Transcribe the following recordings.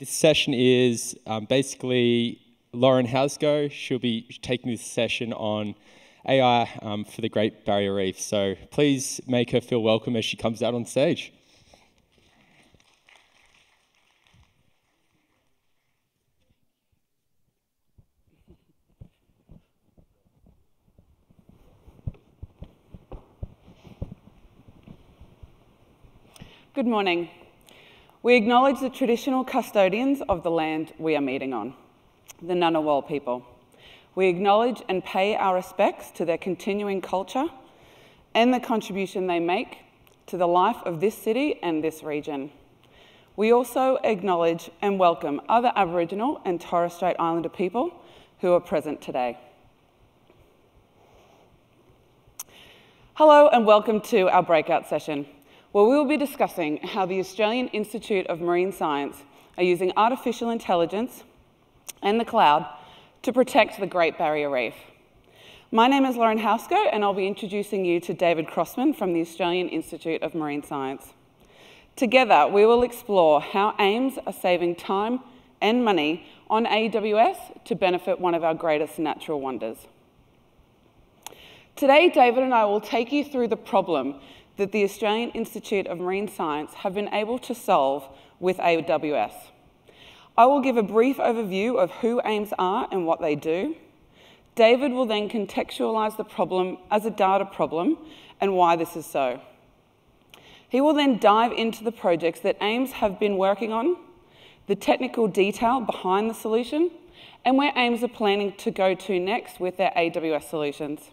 This session is basically Lauren Housego. She'll be taking this session on AI for the Great Barrier Reef. So please make her feel welcome as she comes out on stage. Good morning. We acknowledge the traditional custodians of the land we are meeting on, the Ngunnawal people. We acknowledge and pay our respects to their continuing culture and the contribution they make to the life of this city and this region. We also acknowledge and welcome other Aboriginal and Torres Strait Islander people who are present today. Hello and welcome to our breakout session, where we will be discussing how the Australian Institute of Marine Science are using artificial intelligence and the cloud to protect the Great Barrier Reef. My name is Lauren Housego, and I'll be introducing you to David Crossman from the Australian Institute of Marine Science. Together, we will explore how AIMS are saving time and money on AWS to benefit one of our greatest natural wonders. Today, David and I will take you through the problem that the Australian Institute of Marine Science have been able to solve with AWS. I will give a brief overview of who AIMS are and what they do. David will then contextualise the problem as a data problem and why this is so. He will then dive into the projects that AIMS have been working on, the technical detail behind the solution, and where AIMS are planning to go to next with their AWS solutions.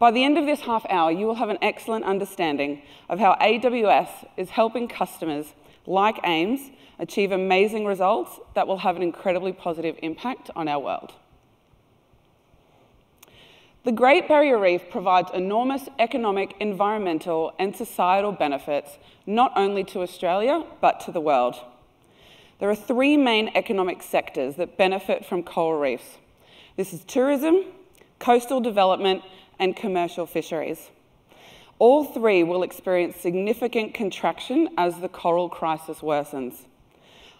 By the end of this half hour, you will have an excellent understanding of how AWS is helping customers like AIMS achieve amazing results that will have an incredibly positive impact on our world. The Great Barrier Reef provides enormous economic, environmental, and societal benefits, not only to Australia, but to the world. There are three main economic sectors that benefit from coral reefs. This is tourism, coastal development, and commercial fisheries. All three will experience significant contraction as the coral crisis worsens.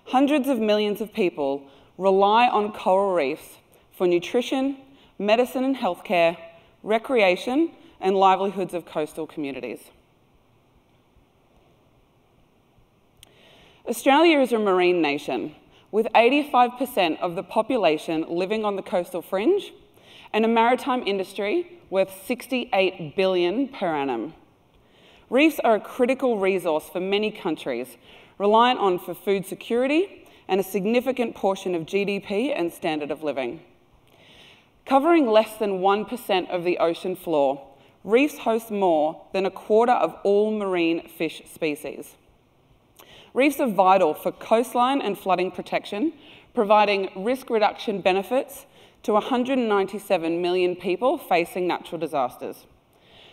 Hundreds of millions of people rely on coral reefs for nutrition, medicine and healthcare, recreation, and livelihoods of coastal communities. Australia is a marine nation, with 85% of the population living on the coastal fringe, and a maritime industry worth $68 billion per annum. Reefs are a critical resource for many countries, reliant on for food security and a significant portion of GDP and standard of living. Covering less than 1% of the ocean floor, reefs host more than a quarter of all marine fish species. Reefs are vital for coastline and flooding protection, providing risk reduction benefits to 197 million people facing natural disasters.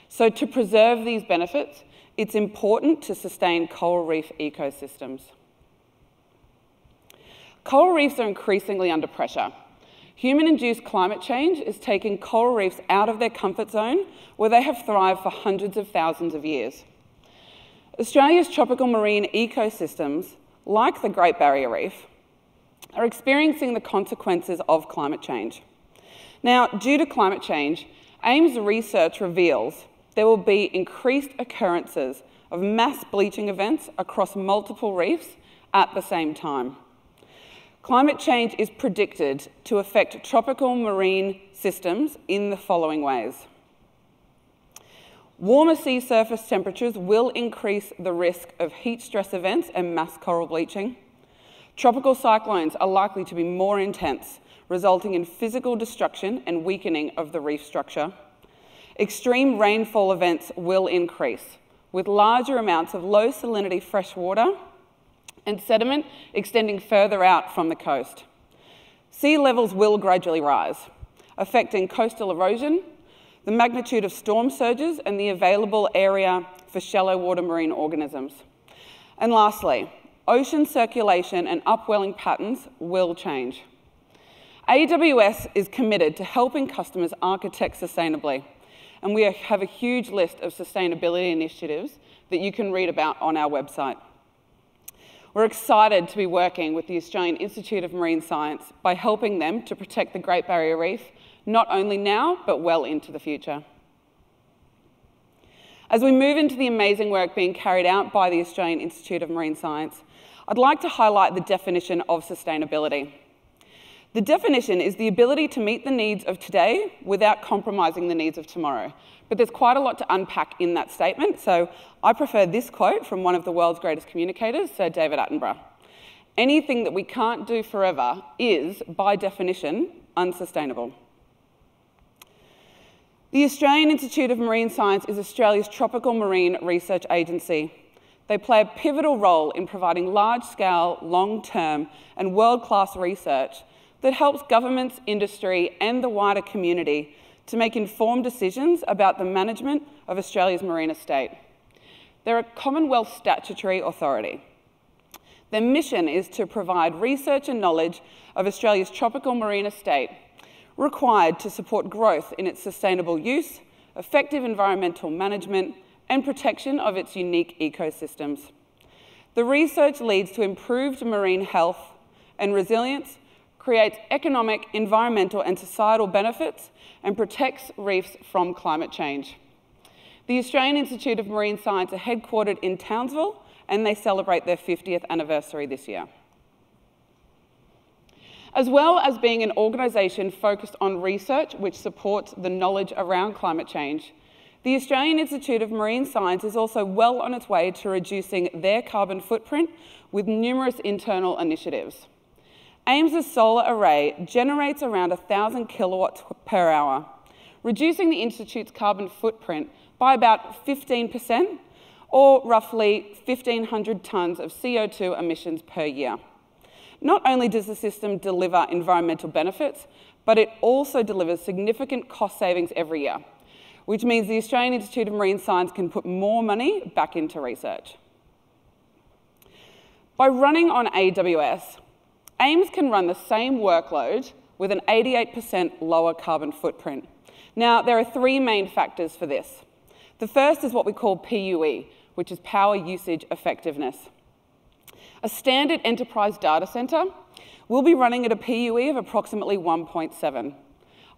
So to preserve these benefits, it's important to sustain coral reef ecosystems. Coral reefs are increasingly under pressure. Human-induced climate change is taking coral reefs out of their comfort zone, where they have thrived for hundreds of thousands of years. Australia's tropical marine ecosystems, like the Great Barrier Reef, are experiencing the consequences of climate change. Now, due to climate change, AIMS research reveals there will be increased occurrences of mass bleaching events across multiple reefs at the same time. Climate change is predicted to affect tropical marine systems in the following ways. Warmer sea surface temperatures will increase the risk of heat stress events and mass coral bleaching. Tropical cyclones are likely to be more intense, resulting in physical destruction and weakening of the reef structure. Extreme rainfall events will increase, with larger amounts of low salinity freshwater and sediment extending further out from the coast. Sea levels will gradually rise, affecting coastal erosion, the magnitude of storm surges, and the available area for shallow water marine organisms. And lastly, ocean circulation and upwelling patterns will change. AWS is committed to helping customers architect sustainably, and we have a huge list of sustainability initiatives that you can read about on our website. We're excited to be working with the Australian Institute of Marine Science by helping them to protect the Great Barrier Reef, not only now, but well into the future. As we move into the amazing work being carried out by the Australian Institute of Marine Science, I'd like to highlight the definition of sustainability. The definition is the ability to meet the needs of today without compromising the needs of tomorrow. But there's quite a lot to unpack in that statement, so I prefer this quote from one of the world's greatest communicators, Sir David Attenborough. Anything that we can't do forever is, by definition, unsustainable. The Australian Institute of Marine Science is Australia's tropical marine research agency. They play a pivotal role in providing large-scale, long-term and world-class research that helps governments, industry and the wider community to make informed decisions about the management of Australia's marine estate. They're a Commonwealth statutory authority. Their mission is to provide research and knowledge of Australia's tropical marine estate required to support growth in its sustainable use, effective environmental management, and protection of its unique ecosystems. The research leads to improved marine health and resilience, creates economic, environmental, and societal benefits, and protects reefs from climate change. The Australian Institute of Marine Science are headquartered in Townsville, and they celebrate their 50th anniversary this year. As well as being an organisation focused on research which supports the knowledge around climate change, the Australian Institute of Marine Science is also well on its way to reducing their carbon footprint with numerous internal initiatives. AIMS's solar array generates around 1,000 kilowatts per hour, reducing the Institute's carbon footprint by about 15%, or roughly 1,500 tonnes of CO2 emissions per year. Not only does the system deliver environmental benefits, but it also delivers significant cost savings every year, which means the Australian Institute of Marine Science can put more money back into research. By running on AWS, AIMS can run the same workload with an 88% lower carbon footprint. Now, there are three main factors for this. The first is what we call PUE, which is power usage effectiveness. A standard enterprise data center will be running at a PUE of approximately 1.7.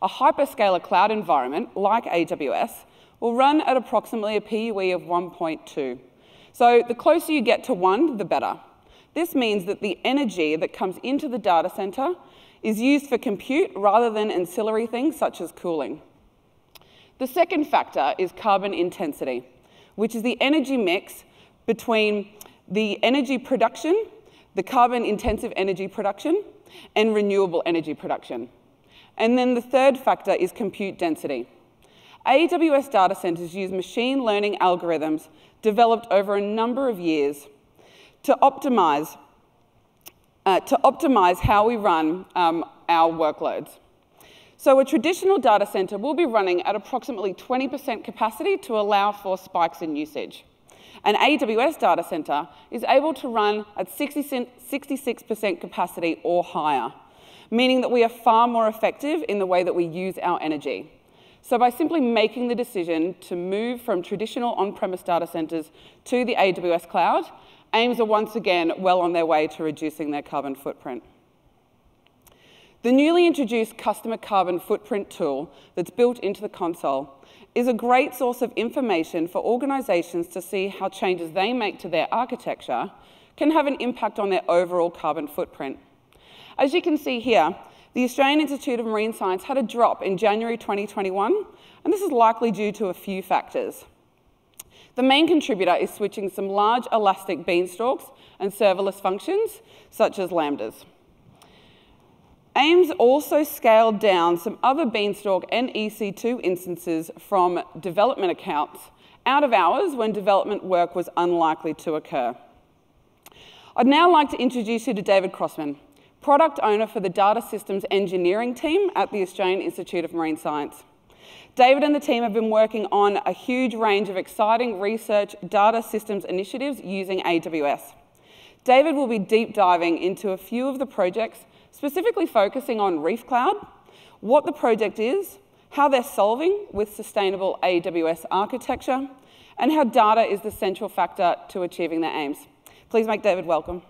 A hyperscaler cloud environment, like AWS, will run at approximately a PUE of 1.2. So the closer you get to 1, the better. This means that the energy that comes into the data center is used for compute rather than ancillary things such as cooling. The second factor is carbon intensity, which is the energy mix between the energy production, the carbon-intensive energy production, and renewable energy production. And then the third factor is compute density. AWS data centers use machine learning algorithms developed over a number of years to optimize how we run our workloads. So a traditional data center will be running at approximately 20% capacity to allow for spikes in usage. An AWS data center is able to run at 66% capacity or higher, meaning that we are far more effective in the way that we use our energy. So by simply making the decision to move from traditional on-premise data centers to the AWS cloud, AIMS are once again well on their way to reducing their carbon footprint. The newly introduced customer carbon footprint tool that's built into the console is a great source of information for organisations to see how changes they make to their architecture can have an impact on their overall carbon footprint. As you can see here, the Australian Institute of Marine Science had a drop in January 2021, and this is likely due to a few factors. The main contributor is switching some large elastic beanstalks and serverless functions, such as Lambdas. AIMS also scaled down some other Beanstalk and EC2 instances from development accounts out of hours when development work was unlikely to occur. I'd now like to introduce you to David Crossman, Product Owner for the Data Systems Engineering Team at the Australian Institute of Marine Science. David and the team have been working on a huge range of exciting research data systems initiatives using AWS. David will be deep diving into a few of the projects, specifically focusing on ReefCloud, what the project is, how they're solving with sustainable AWS architecture, and how data is the central factor to achieving their aims. Please make David welcome.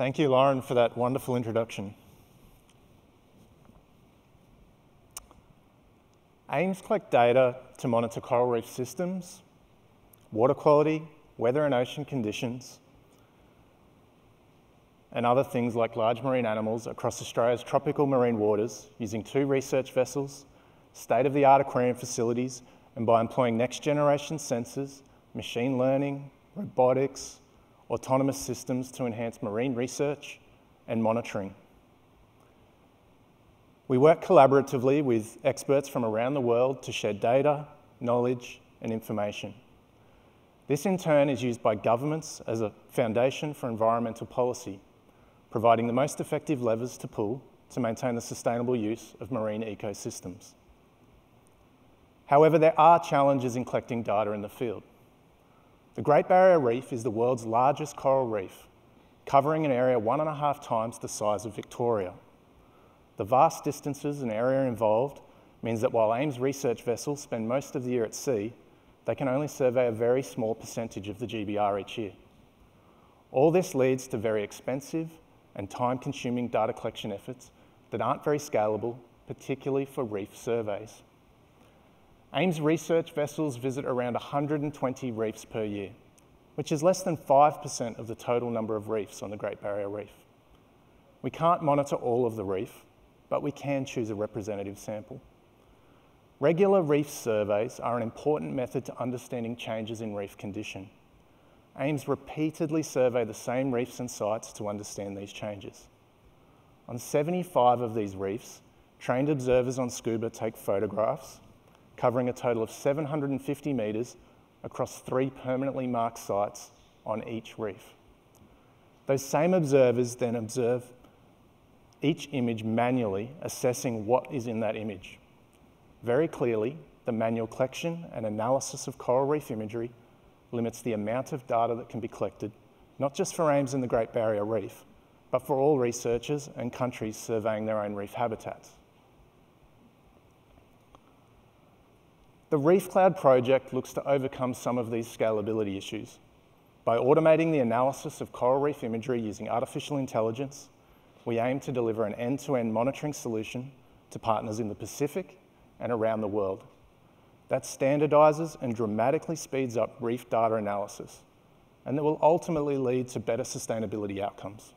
Thank you, Lauren, for that wonderful introduction. AIMS collect data to monitor coral reef systems, water quality, weather and ocean conditions, and other things like large marine animals across Australia's tropical marine waters using 2 research vessels, state-of-the-art aquarium facilities, and by employing next-generation sensors, machine learning, robotics, autonomous systems to enhance marine research and monitoring. We work collaboratively with experts from around the world to share data, knowledge, and information. This in turn is used by governments as a foundation for environmental policy, providing the most effective levers to pull to maintain the sustainable use of marine ecosystems. However, there are challenges in collecting data in the field. The Great Barrier Reef is the world's largest coral reef, covering an area 1.5 times the size of Victoria. The vast distances and area involved means that while AIMS research vessels spend most of the year at sea, they can only survey a very small percentage of the GBR each year. All this leads to very expensive and time-consuming data collection efforts that aren't very scalable, particularly for reef surveys. AIMS research vessels visit around 120 reefs per year, which is less than 5% of the total number of reefs on the Great Barrier Reef. We can't monitor all of the reef, but we can choose a representative sample. Regular reef surveys are an important method to understanding changes in reef condition. AIMS repeatedly survey the same reefs and sites to understand these changes. On 75 of these reefs, trained observers on scuba take photographs, covering a total of 750 metres across 3 permanently marked sites on each reef. Those same observers then observe each image manually, assessing what is in that image. Very clearly, the manual collection and analysis of coral reef imagery limits the amount of data that can be collected, not just for AIMS and the Great Barrier Reef, but for all researchers and countries surveying their own reef habitats. The ReefCloud project looks to overcome some of these scalability issues by automating the analysis of coral reef imagery using artificial intelligence. We aim to deliver an end-to-end monitoring solution to partners in the Pacific and around the world. That standardizes and dramatically speeds up reef data analysis, and that will ultimately lead to better sustainability outcomes.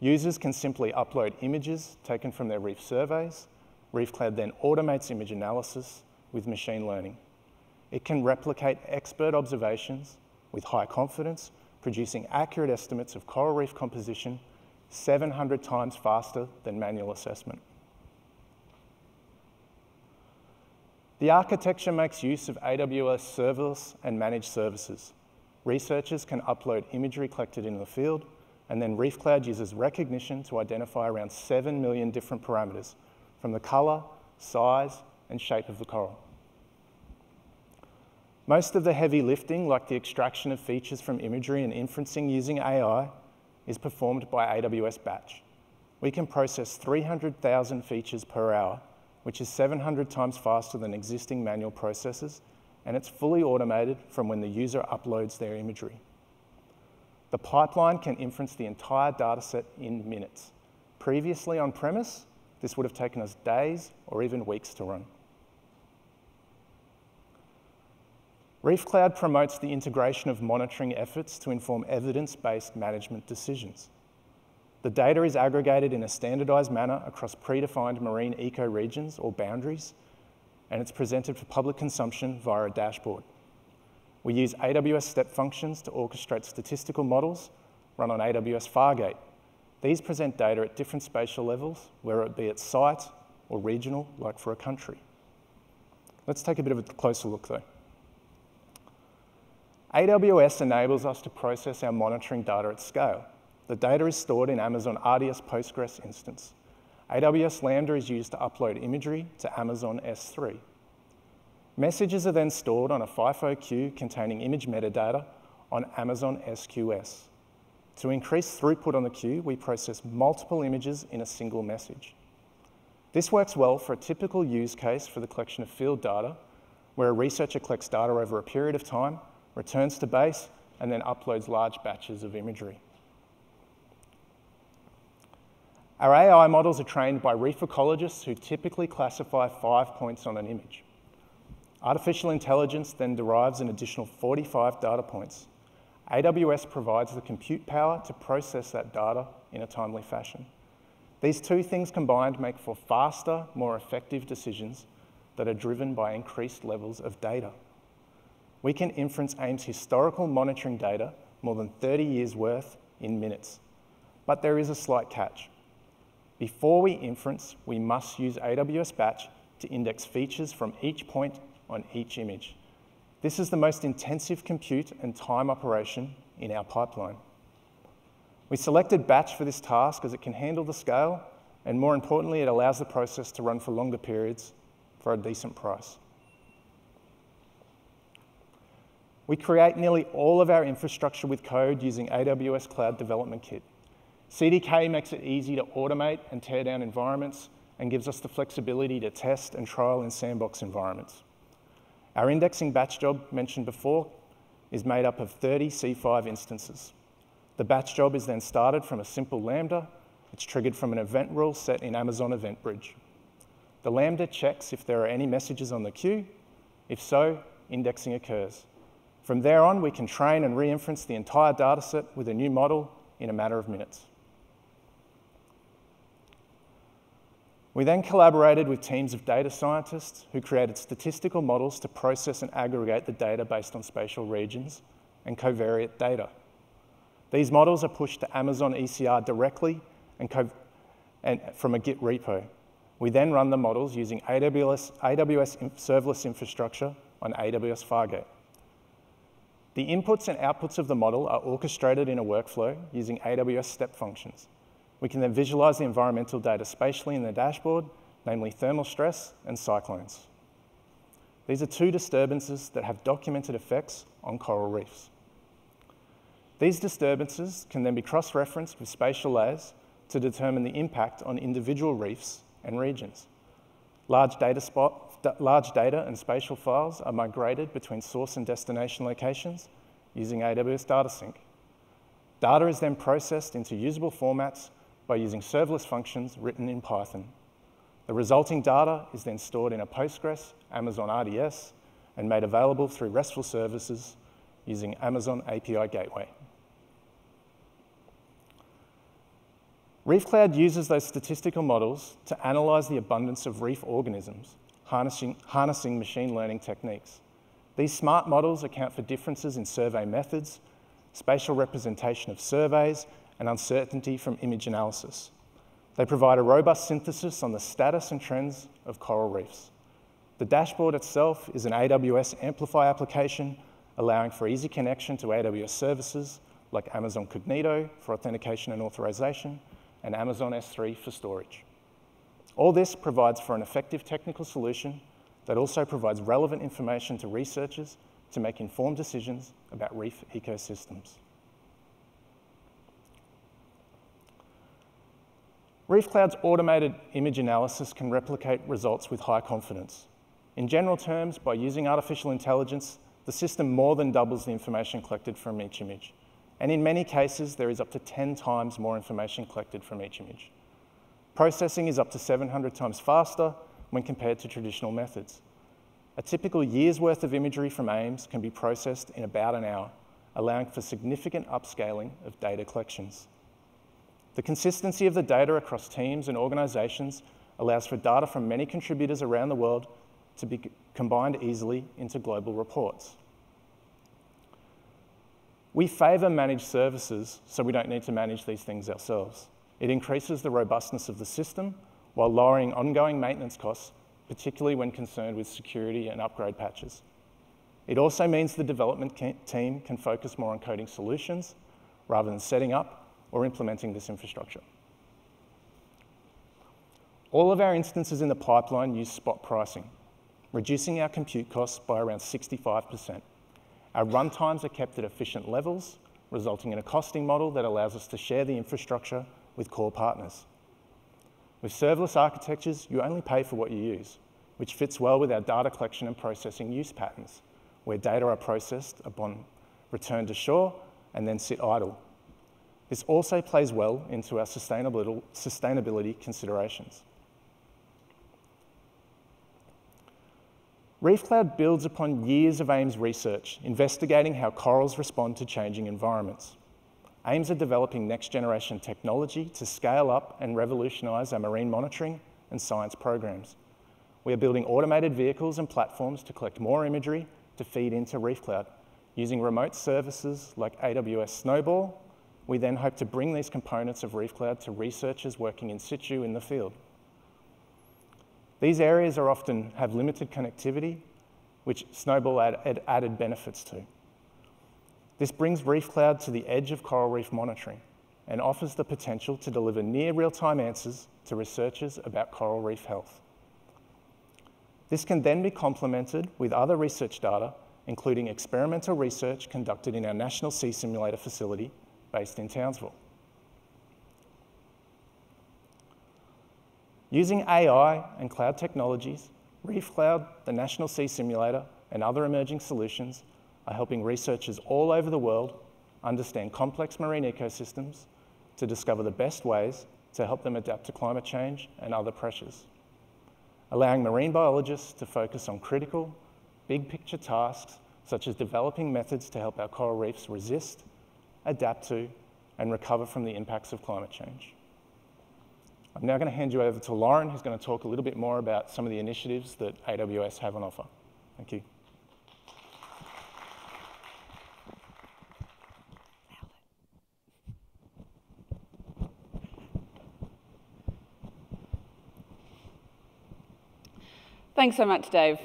Users can simply upload images taken from their reef surveys. ReefCloud then automates image analysis with machine learning. It can replicate expert observations with high confidence, producing accurate estimates of coral reef composition 700 times faster than manual assessment. The architecture makes use of AWS serverless and managed services. Researchers can upload imagery collected in the field, and then ReefCloud uses recognition to identify around 7 million different parameters, from the color, size, and shape of the coral. Most of the heavy lifting, like the extraction of features from imagery and inferencing using AI, is performed by AWS Batch. We can process 300,000 features per hour, which is 700 times faster than existing manual processes, and it's fully automated from when the user uploads their imagery. The pipeline can inference the entire dataset in minutes. Previously on-premise, this would have taken us days or even weeks to run. ReefCloud promotes the integration of monitoring efforts to inform evidence-based management decisions. The data is aggregated in a standardized manner across predefined marine ecoregions or boundaries, and it's presented for public consumption via a dashboard. We use AWS step functions to orchestrate statistical models run on AWS Fargate. These present data at different spatial levels, whether it be at site or regional, like for a country. Let's take a bit of a closer look, though. AWS enables us to process our monitoring data at scale. The data is stored in Amazon RDS Postgres instance. AWS Lambda is used to upload imagery to Amazon S3. Messages are then stored on a FIFO queue containing image metadata on Amazon SQS. To increase throughput on the queue, we process multiple images in a single message. This works well for a typical use case for the collection of field data, where a researcher collects data over a period of time, returns to base, and then uploads large batches of imagery. Our AI models are trained by reef ecologists who typically classify 5 points on an image. Artificial intelligence then derives an additional 45 data points. AWS provides the compute power to process that data in a timely fashion. These two things combined make for faster, more effective decisions that are driven by increased levels of data. We can inference AIM's historical monitoring data, more than 30 years worth, in minutes. But there is a slight catch. Before we inference, we must use AWS Batch to index features from each point on each image. This is the most intensive compute and time operation in our pipeline. We selected Batch for this task as it can handle the scale, and more importantly, it allows the process to run for longer periods for a decent price. We create nearly all of our infrastructure with code using AWS Cloud Development Kit. CDK makes it easy to automate and tear down environments and gives us the flexibility to test and trial in sandbox environments. Our indexing batch job mentioned before is made up of 30 C5 instances. The batch job is then started from a simple Lambda. It's triggered from an event rule set in Amazon EventBridge. The Lambda checks if there are any messages on the queue. If so, indexing occurs. From there on, we can train and reinference the entire dataset with a new model in a matter of minutes. We then collaborated with teams of data scientists who created statistical models to process and aggregate the data based on spatial regions and covariate data. These models are pushed to Amazon ECR directly and from a Git repo. We then run the models using AWS serverless infrastructure on AWS Fargate. The inputs and outputs of the model are orchestrated in a workflow using AWS step functions. We can then visualize the environmental data spatially in the dashboard, namely thermal stress and cyclones. These are two disturbances that have documented effects on coral reefs. These disturbances can then be cross-referenced with spatial layers to determine the impact on individual reefs and regions. Large data and spatial files are migrated between source and destination locations using AWS DataSync. Data is then processed into usable formats by using serverless functions written in Python. The resulting data is then stored in a Postgres, Amazon RDS, and made available through RESTful services using Amazon API Gateway. ReefCloud uses those statistical models to analyze the abundance of reef organisms, harnessing machine learning techniques. These smart models account for differences in survey methods, spatial representation of surveys, and uncertainty from image analysis. They provide a robust synthesis on the status and trends of coral reefs. The dashboard itself is an AWS Amplify application, allowing for easy connection to AWS services like Amazon Cognito for authentication and authorization, and Amazon S3 for storage. All this provides for an effective technical solution that also provides relevant information to researchers to make informed decisions about reef ecosystems. ReefCloud's automated image analysis can replicate results with high confidence. In general terms, by using artificial intelligence, the system more than doubles the information collected from each image. And in many cases, there is up to 10 times more information collected from each image. Processing is up to 700 times faster when compared to traditional methods. A typical year's worth of imagery from AIMS can be processed in about an hour, allowing for significant upscaling of data collections. The consistency of the data across teams and organizations allows for data from many contributors around the world to be combined easily into global reports. We favor managed services, so we don't need to manage these things ourselves. It increases the robustness of the system while lowering ongoing maintenance costs, particularly when concerned with security and upgrade patches. It also means the development team can focus more on coding solutions rather than setting up or implementing this infrastructure. All of our instances in the pipeline use spot pricing, reducing our compute costs by around 65%. Our runtimes are kept at efficient levels, resulting in a costing model that allows us to share the infrastructure with core partners. With serverless architectures, you only pay for what you use, which fits well with our data collection and processing use patterns, where data are processed upon return to shore and then sit idle. This also plays well into our sustainability considerations. ReefCloud builds upon years of AIM's research, investigating how corals respond to changing environments. AIM's are developing next-generation technology to scale up and revolutionise our marine monitoring and science programs. We are building automated vehicles and platforms to collect more imagery to feed into ReefCloud. Using remote services like AWS Snowball, we then hope to bring these components of ReefCloud to researchers working in situ in the field. These areas are often have limited connectivity, which Snowball added benefits to. This brings ReefCloud to the edge of coral reef monitoring and offers the potential to deliver near real-time answers to researchers about coral reef health. This can then be complemented with other research data, including experimental research conducted in our National Sea Simulator facility based in Townsville. Using AI and cloud technologies, ReefCloud, the National Sea Simulator, and other emerging solutions are helping researchers all over the world understand complex marine ecosystems to discover the best ways to help them adapt to climate change and other pressures, allowing marine biologists to focus on critical, big-picture tasks such as developing methods to help our coral reefs resist, adapt to, and recover from the impacts of climate change. I'm now going to hand you over to Lauren, who's going to talk a little bit more about some of the initiatives that AWS have on offer. Thank you. Thanks so much, Dave.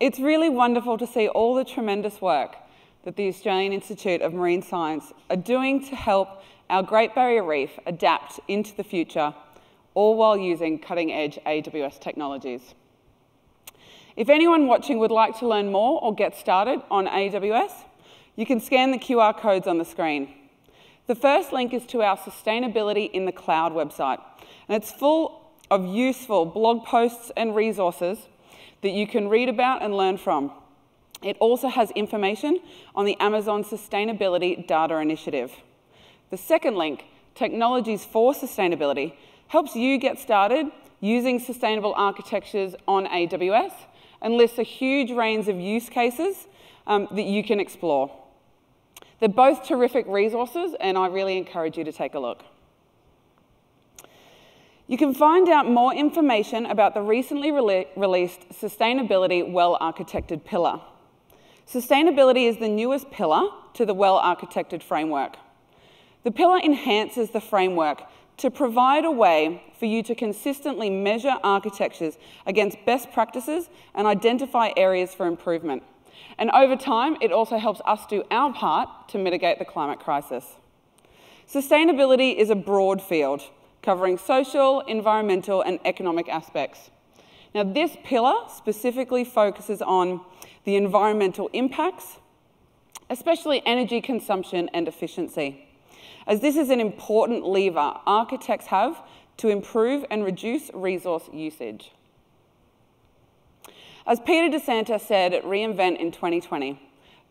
It's really wonderful to see all the tremendous work that the Australian Institute of Marine Science are doing to help our Great Barrier Reef adapt into the future, all while using cutting-edge AWS technologies. If anyone watching would like to learn more or get started on AWS, you can scan the QR codes on the screen. The first link is to our Sustainability in the Cloud website, and it's full of useful blog posts and resources that you can read about and learn from. It also has information on the Amazon Sustainability Data Initiative. The second link, Technologies for Sustainability, helps you get started using sustainable architectures on AWS and lists a huge range of use cases that you can explore. They're both terrific resources, and I really encourage you to take a look. You can find out more information about the recently released Sustainability Well-Architected Pillar. Sustainability is the newest pillar to the Well-Architected Framework. The pillar enhances the framework to provide a way for you to consistently measure architectures against best practices and identify areas for improvement. And over time, it also helps us do our part to mitigate the climate crisis. Sustainability is a broad field, covering social, environmental, and economic aspects. Now, this pillar specifically focuses on the environmental impacts, especially energy consumption and efficiency, as this is an important lever architects have to improve and reduce resource usage. As Peter DeSantis said at reInvent in 2020,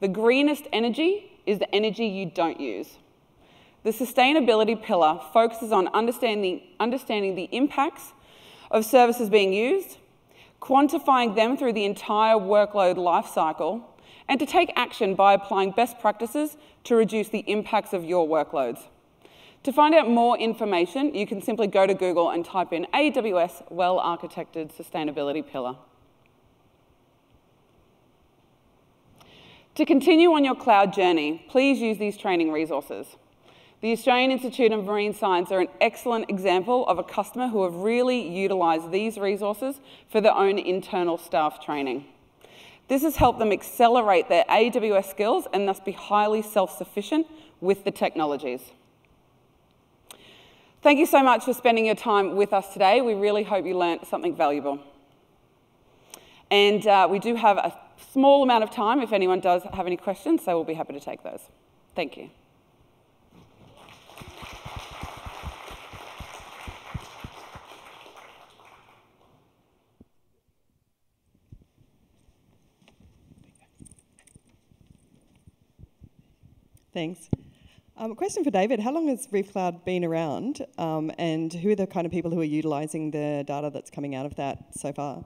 the greenest energy is the energy you don't use. The sustainability pillar focuses on understanding the impacts of services being used, quantifying them through the entire workload lifecycle, and to take action by applying best practices to reduce the impacts of your workloads. To find out more information, you can simply go to Google and type in AWS Well-Architected Sustainability Pillar. To continue on your cloud journey, please use these training resources. The Australian Institute of Marine Science are an excellent example of a customer who have really utilised these resources for their own internal staff training. This has helped them accelerate their AWS skills and thus be highly self-sufficient with the technologies. Thank you so much for spending your time with us today. We really hope you learnt something valuable. And we do have a small amount of time if anyone does have any questions, so we'll be happy to take those. Thank you. Thanks. A question for David. How long has ReefCloud been around, and who are the kind of people who are utilising the data that's coming out of that so far?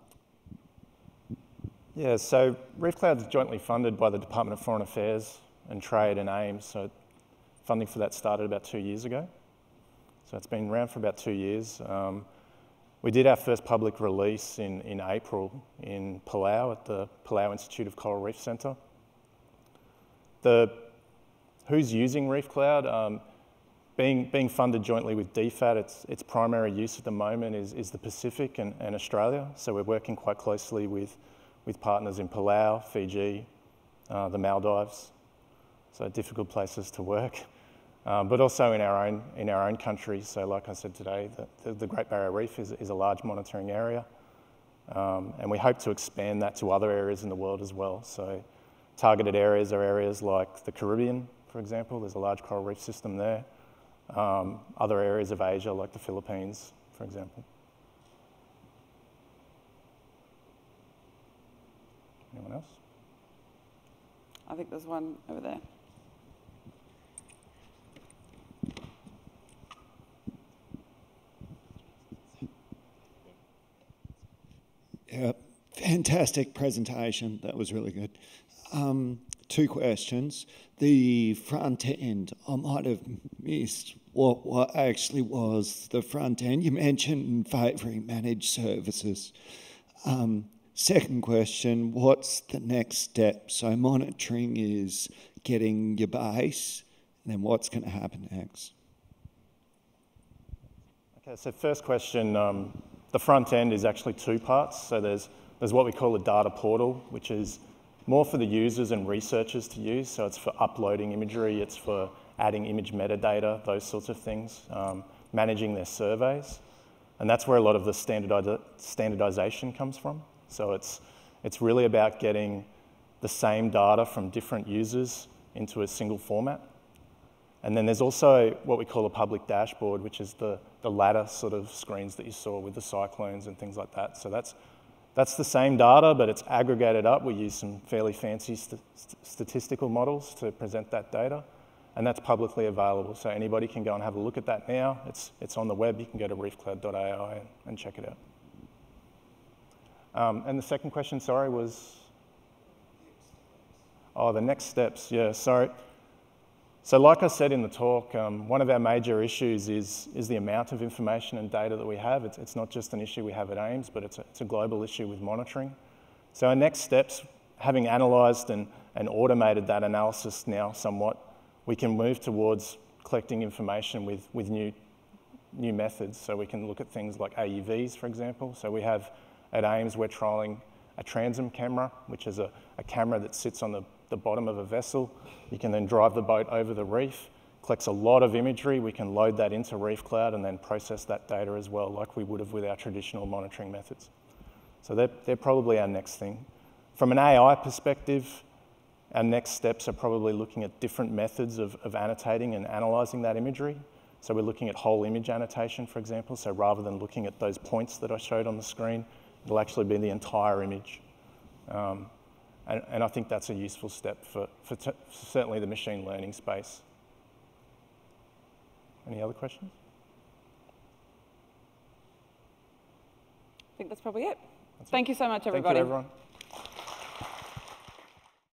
Yeah, so ReefCloud is jointly funded by the Department of Foreign Affairs and Trade and AIMS, so funding for that started about 2 years ago. So it's been around for about 2 years. We did our first public release in April in Palau at the Palau Institute of Coral Reef Centre. Who's using ReefCloud? Being funded jointly with DFAT, its primary use at the moment is the Pacific and Australia. So we're working quite closely with partners in Palau, Fiji, the Maldives. So difficult places to work, but also in our own country. So like I said today, the Great Barrier Reef is a large monitoring area, and we hope to expand that to other areas in the world as well. So targeted areas are areas like the Caribbean, for example. There's a large coral reef system there. Other areas of Asia, like the Philippines, for example. Anyone else? I think there's one over there. Yeah, fantastic presentation. That was really good. Two questions. The front end, I might have missed what actually was the front end. You mentioned favouring managed services. Second question, what's the next step? So monitoring is getting your base, and then what's going to happen next? Okay, so first question, the front end is actually two parts. So there's what we call a data portal, which is more for the users and researchers to use. So it's for uploading imagery, it's for adding image metadata, those sorts of things, managing their surveys. And that's where a lot of the standardization comes from. So it's really about getting the same data from different users into a single format. And then there's also what we call a public dashboard, which is the ladder sort of screens that you saw with the cyclones and things like that. So that's the same data, but it's aggregated up. We use some fairly fancy statistical models to present that data, and that's publicly available. So anybody can go and have a look at that now. It's on the web. You can go to reefcloud.ai and check it out. And the second question, sorry, was? Oh, the next steps, yeah, sorry. So like I said in the talk, one of our major issues is the amount of information and data that we have. It's not just an issue we have at AIMS, but it's a global issue with monitoring. So our next steps, having analysed and automated that analysis now somewhat, we can move towards collecting information with new methods. So we can look at things like AUVs, for example. So we have, at AIMS, we're trialling a transom camera, which is a camera that sits on the bottom of a vessel. You can then drive the boat over the reef, collects a lot of imagery. We can load that into ReefCloud and then process that data as well, like we would have with our traditional monitoring methods. So they're probably our next thing. From an AI perspective, our next steps are probably looking at different methods of annotating and analysing that imagery. So we're looking at whole image annotation, for example. So rather than looking at those points that I showed on the screen, it'll actually be the entire image. And I think that's a useful step for certainly the machine learning space. Any other questions? I think that's probably it. Thank you so much, everybody. Thank you, everyone.